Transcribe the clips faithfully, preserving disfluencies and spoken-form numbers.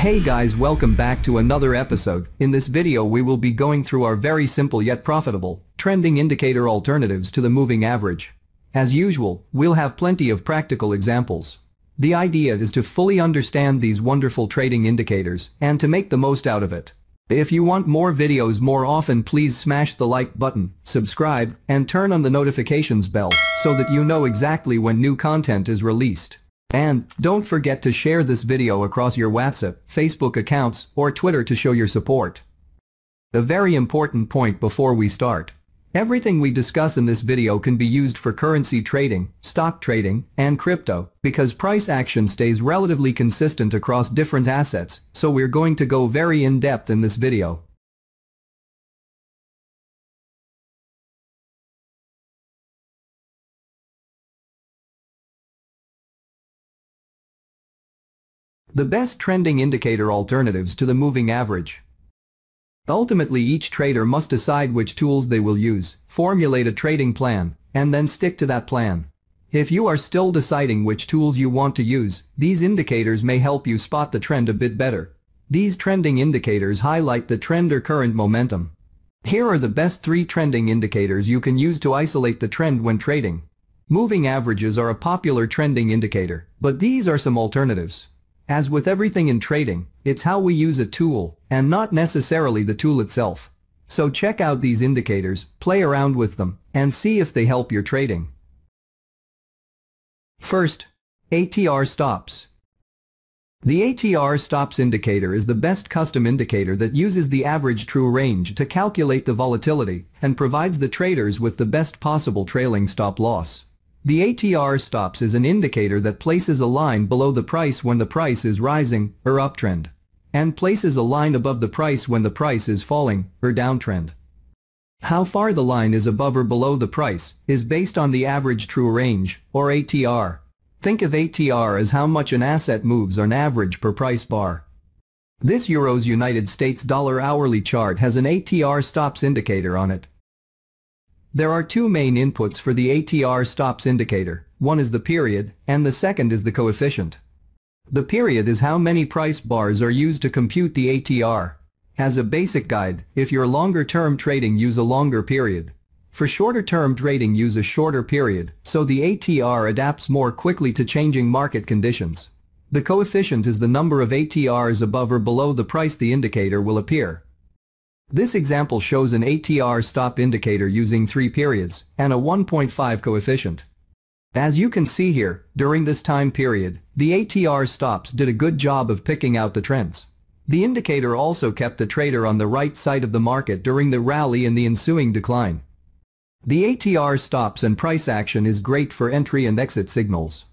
Hey guys, welcome back to another episode. In this video we will be going through our very simple yet profitable trending indicator alternatives to the moving average. As usual, we'll have plenty of practical examples. The idea is to fully understand these wonderful trading indicators and to make the most out of it. If you want more videos more often, please smash the like button, subscribe, and turn on the notifications bell so that you know exactly when new content is released. And don't forget to share this video across your WhatsApp, Facebook accounts, or Twitter to show your support. A very important point before we start. Everything we discuss in this video can be used for currency trading, stock trading, and crypto, because price action stays relatively consistent across different assets, so we're going to go very in-depth in this video. The best trending indicator alternatives to the moving average. Ultimately, each trader must decide which tools they will use, formulate a trading plan, and then stick to that plan. If you are still deciding which tools you want to use, these indicators may help you spot the trend a bit better. These trending indicators highlight the trend or current momentum. Here are the best three trending indicators you can use to isolate the trend when trading. Moving averages are a popular trending indicator, but these are some alternatives. As with everything in trading, it's how we use a tool, and not necessarily the tool itself. So check out these indicators, play around with them, and see if they help your trading. First, A T R stops. The A T R stops indicator is the best custom indicator that uses the average true range to calculate the volatility and provides the traders with the best possible trailing stop loss. The A T R stops is an indicator that places a line below the price when the price is rising, or uptrend, and places a line above the price when the price is falling, or downtrend. How far the line is above or below the price is based on the average true range, or A T R. Think of A T R as how much an asset moves on average per price bar. This Euro's United States dollar hourly chart has an A T R stops indicator on it. There are two main inputs for the A T R stops indicator, one is the period, and the second is the coefficient. The period is how many price bars are used to compute the A T R. As a basic guide, if you're longer-term trading, use a longer period. For shorter-term trading, use a shorter period, so the A T R adapts more quickly to changing market conditions. The coefficient is the number of A T Rs above or below the price the indicator will appear. This example shows an A T R stop indicator using three periods and a one point five coefficient. As you can see here, during this time period, the A T R stops did a good job of picking out the trends. The indicator also kept the trader on the right side of the market during the rally and the ensuing decline. The A T R stops and price action is great for entry and exit signals.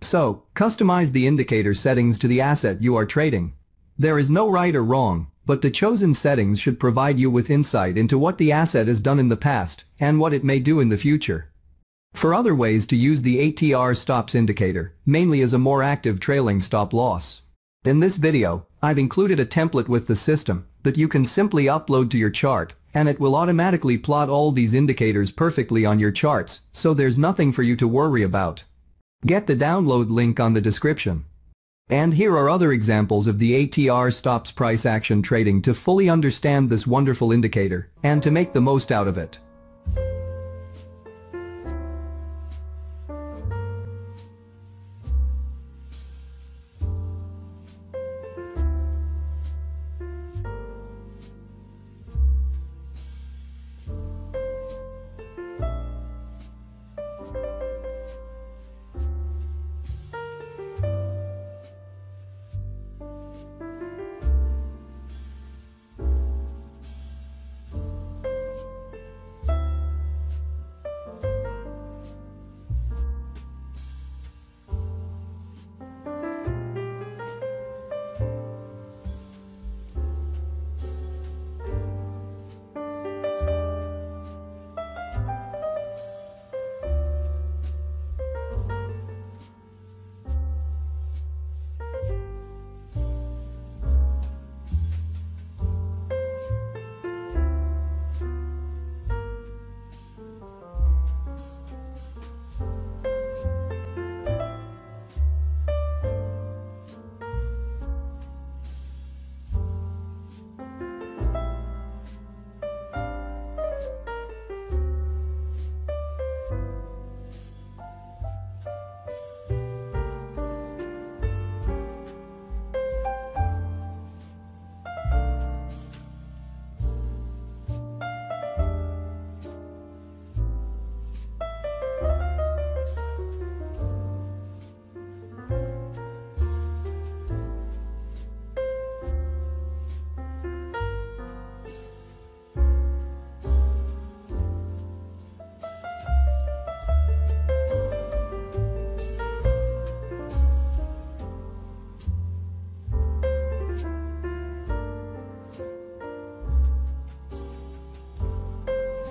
So, customize the indicator settings to the asset you are trading. There is no right or wrong, but the chosen settings should provide you with insight into what the asset has done in the past and what it may do in the future. For other ways to use the A T R stops indicator, mainly as a more active trailing stop loss. In this video, I've included a template with the system that you can simply upload to your chart, and it will automatically plot all these indicators perfectly on your charts, so there's nothing for you to worry about. Get the download link on the description. And here are other examples of the A T R stops price action trading to fully understand this wonderful indicator and to make the most out of it.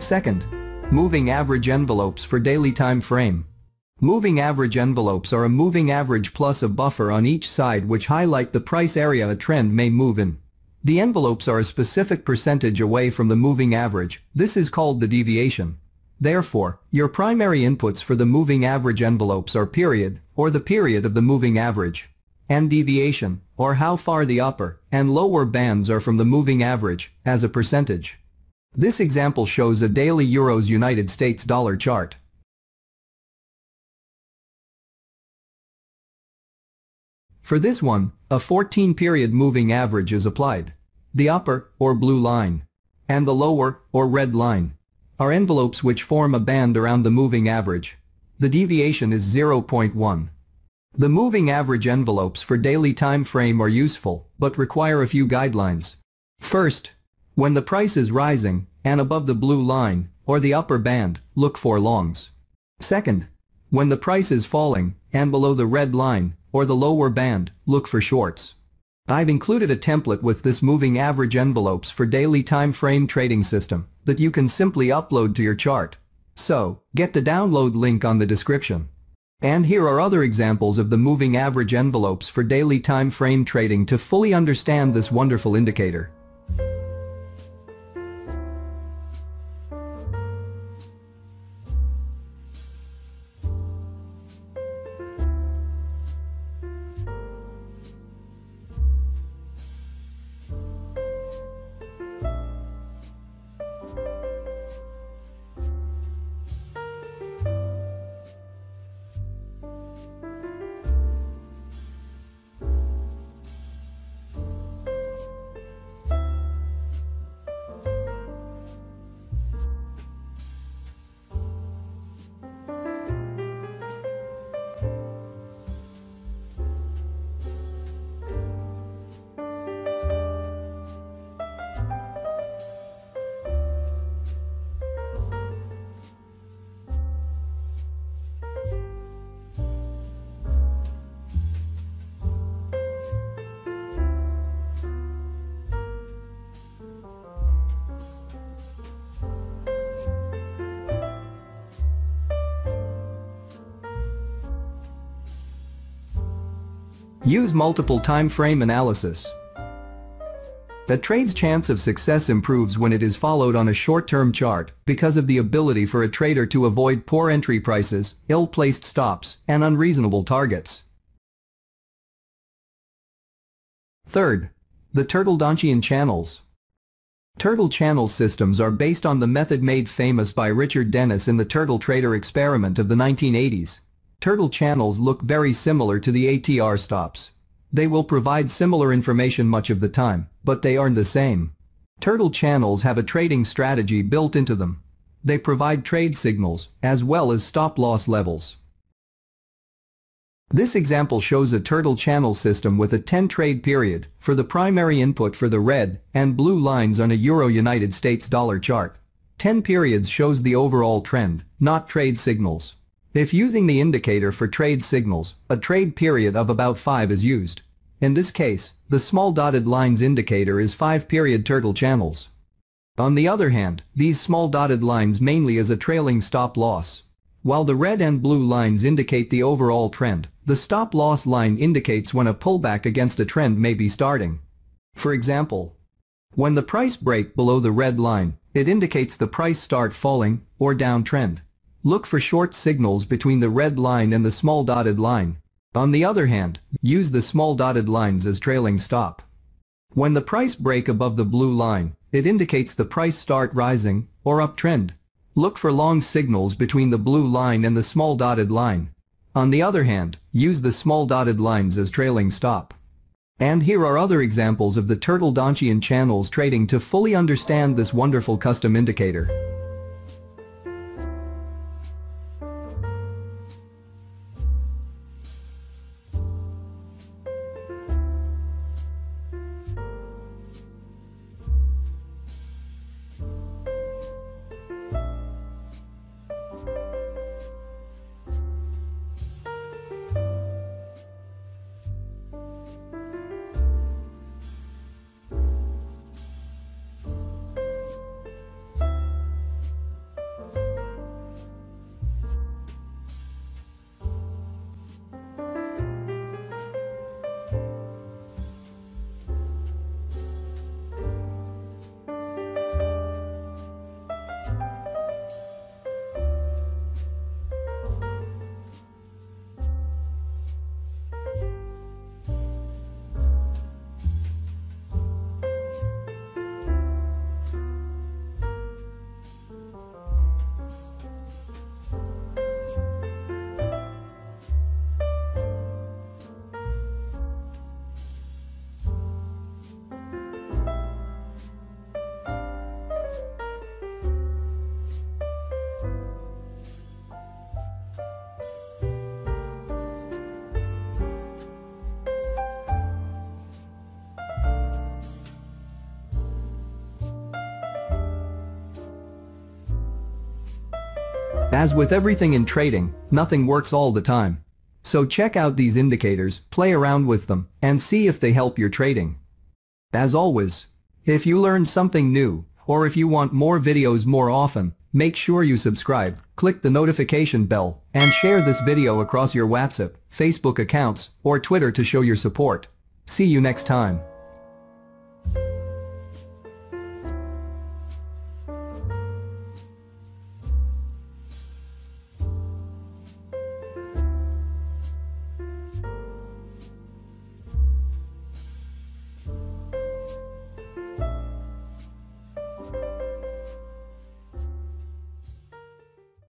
Second, moving average envelopes for daily time frame. Moving average envelopes are a moving average plus a buffer on each side which highlight the price area a trend may move in. The envelopes are a specific percentage away from the moving average. This is called the deviation. Therefore, your primary inputs for the moving average envelopes are period, or the period of the moving average, and deviation, or how far the upper and lower bands are from the moving average, as a percentage. This example shows a daily Euros United States dollar chart. For this one, a fourteen period moving average is applied. The upper, or blue line, and the lower, or red line, are envelopes which form a band around the moving average. The deviation is zero point one. The moving average envelopes for daily time frame are useful, but require a few guidelines. First, when the price is rising and above the blue line, or the upper band, look for longs. Second, when the price is falling and below the red line, or the lower band, look for shorts. I've included a template with this moving average envelopes for daily time frame trading system that you can simply upload to your chart. So, get the download link on the description. And here are other examples of the moving average envelopes for daily time frame trading to fully understand this wonderful indicator. Use multiple time frame analysis. The trade's chance of success improves when it is followed on a short-term chart because of the ability for a trader to avoid poor entry prices, ill-placed stops, and unreasonable targets. Third, the Turtle Donchian Channels. Turtle channel systems are based on the method made famous by Richard Dennis in the Turtle Trader Experiment of the nineteen eighties. Turtle channels look very similar to the A T R stops. They will provide similar information much of the time, but they aren't the same. Turtle channels have a trading strategy built into them. They provide trade signals, as well as stop-loss levels. This example shows a turtle channel system with a ten trade period for the primary input for the red and blue lines on a Euro United States dollar chart. ten periods shows the overall trend, not trade signals. If using the indicator for trade signals, a trade period of about five is used. In this case, the small dotted lines indicator is five period turtle channels. On the other hand, these small dotted lines mainly is a trailing stop loss. While the red and blue lines indicate the overall trend, the stop loss line indicates when a pullback against a trend may be starting. For example, when the price breaks below the red line, it indicates the price start falling or downtrend. Look for short signals between the red line and the small dotted line. On the other hand, use the small dotted lines as trailing stop. When the price breaks above the blue line, it indicates the price start rising or uptrend. Look for long signals between the blue line and the small dotted line. On the other hand, use the small dotted lines as trailing stop. And here are other examples of the Turtle Donchian Channels trading to fully understand this wonderful custom indicator. As with everything in trading, nothing works all the time. So check out these indicators, play around with them, and see if they help your trading. As always, if you learned something new, or if you want more videos more often, make sure you subscribe, click the notification bell, and share this video across your WhatsApp, Facebook accounts, or Twitter to show your support. See you next time.